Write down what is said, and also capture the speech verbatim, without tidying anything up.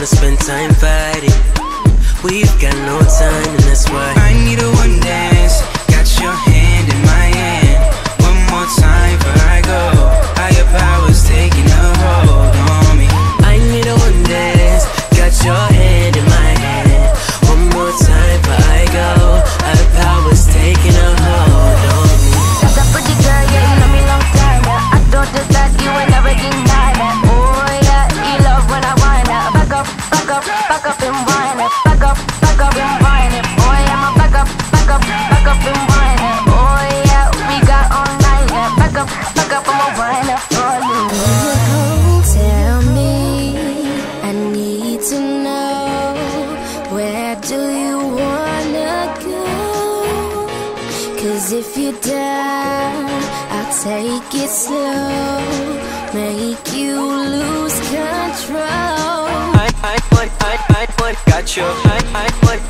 wanna spend time fighting. We've got no time, and that's why I need a one dance. Got your hand in my hand. One more time before I go. Higher powers taking a hold on me. I need a one dance. Got your hand in my hand. One more time before I go. Higher powers taking a hold on me. That's up for you, girl. Yeah, you love me long time. Yeah. I don't just like you and everything like that. Oh yeah, you love when I wind up. Back up, back up, back up and wind up. Back up, back up and wind it. Boy, I'ma back up, back up, back up and wind it. Oh yeah, we got all night. Yeah. Back up, back up, I'ma wind up for you. Oh, tell me, I need to know, where do you wanna go? Cause if you down, I'll take it slow, make you lose control. I, I, I, I, I, I got you. I, I, I.